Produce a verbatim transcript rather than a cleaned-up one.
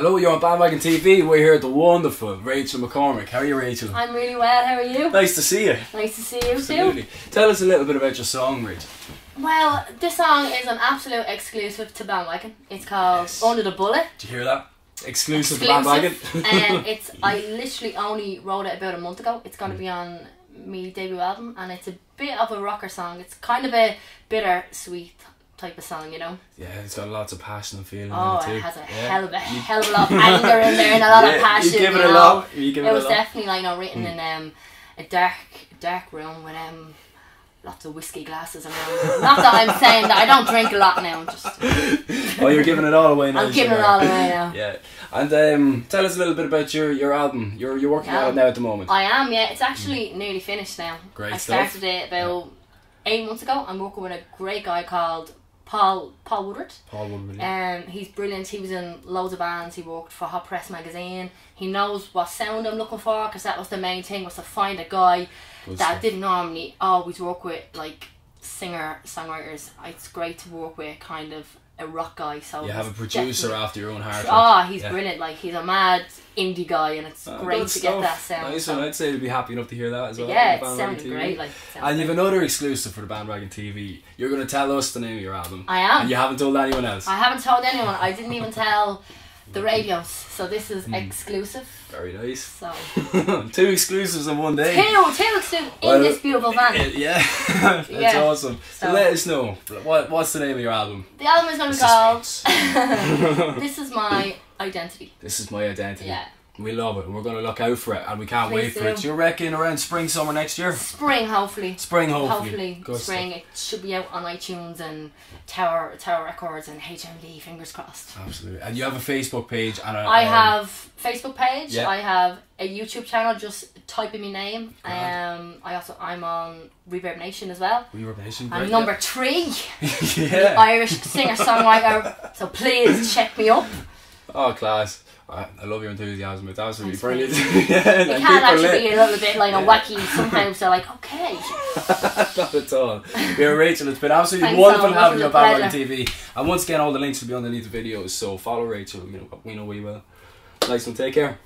Hello, you're on Bandwagon T V. We're here at the wonderful Rachael McCormack. How are you, Rachel? I'm really well. How are you? Nice to see you. Nice to see you Absolutely. too. Tell us a little bit about your song, Rachel. Well, this song is an absolute exclusive to Bandwagon. It's called yes. Under the Bullet. Did you hear that? Exclusive, exclusive. to Bandwagon. And it's, I literally only wrote it about a month ago. It's going to be on my debut album, and it's a bit of a rocker song. It's kind of a bitter sweet type of song, you know. Yeah, it's got lots of passion and feeling oh, in it too. Oh, it has a yeah. hell of a hell of a lot of anger in there and a lot yeah, of passion. You give it you know? a lot. You give it, it a was lot. definitely, like, you know, written mm. in um, a dark, dark room with um, lots of whiskey glasses around. Not that I'm saying that I don't drink a lot now. I'm just. Oh, you're giving it all away now. I'm giving it all away now. Yeah, and um, tell us a little bit about your your album. You're you're working yeah. on it now at the moment. I am. Yeah, it's actually mm. nearly finished now. Great I stuff. I started it about yeah. eight months ago. I'm working with a great guy called Paul Paul Woodward. Paul Woodward. Yeah. Um, he's brilliant. He was in loads of bands. He worked for Hot Press magazine. He knows what sound I'm looking for, because that was the main thing, was to find a guy Good that stuff. I didn't normally always work with, like singer songwriters. It's great to work with kind of a rock guy. So you have a producer after your own heart. Ah, oh, he's yeah. brilliant. Like, he's a mad indie guy, and it's oh, great to get that sound. Nice one. I'd say you'd be happy enough to hear that as well. Yeah, it sounded great. Like, sound and you've another exclusive for the Bandwagon T V. You're going to tell us the name of your album. I am. And you haven't told anyone else. I haven't told anyone. I didn't even tell the radios. So this is mm. exclusive. Very nice. So two exclusives in one day. Two, two exclusives well, in this beautiful van. It, it, yeah, that's yeah. awesome. So, so let us know, what what's the name of your album? The album is going to be called This Is My Identity. This Is My Identity. Yeah. We love it, and we're going to look out for it, and we can't Please wait for do. it. Do you reckon around spring, summer next year? Spring, hopefully. Spring, hopefully. Hopefully, spring. It should be out on iTunes and Tower Tower Records and H M V, fingers crossed. Absolutely. And you have a Facebook page and a... I um, have Facebook page, yeah. I have a YouTube channel, just type in my name. Um, I also, I'm on Reverb Nation as well. Reverb Nation, I'm number yeah. three. yeah. Irish singer-songwriter, so please check me up. Oh, class. I love your enthusiasm, but that was really brilliant. yeah, it can actually lit. be a little bit like yeah. a wacky sometimes, they're like, okay. Not at all. You're Rachel, it's been absolutely Thanks wonderful so having you on Bandwagon T V. And once again, all the links will be underneath the videos, so follow Rachel, you know, we know we will. Nice one, take care.